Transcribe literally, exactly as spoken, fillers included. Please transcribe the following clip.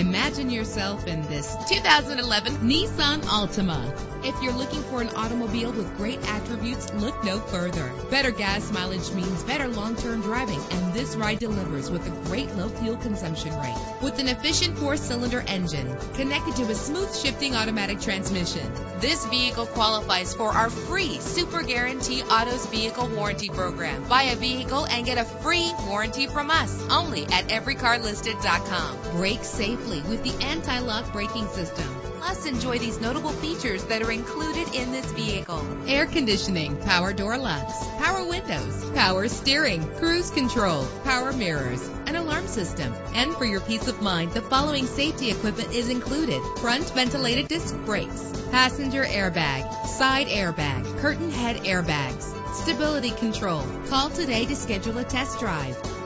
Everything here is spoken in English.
Imagine yourself in this two thousand eleven Nissan Altima. If you're looking for an automobile with great attributes, look no further. Better gas mileage means better long-term driving, and this ride delivers with a great low fuel consumption rate. With an efficient four-cylinder engine connected to a smooth shifting automatic transmission, this vehicle qualifies for our free Super Guarantee Autos Vehicle Warranty Program. Buy a vehicle and get a free warranty from us only at every car listed dot com. Brake safely with the anti-lock braking system. Plus, enjoy these notable features that are included in this vehicle: air conditioning, power door locks, power windows, power steering, cruise control, power mirrors, an alarm system. And for your peace of mind, the following safety equipment is included: front ventilated disc brakes, passenger airbag, side airbag, curtain head airbags, stability control. Call today to schedule a test drive.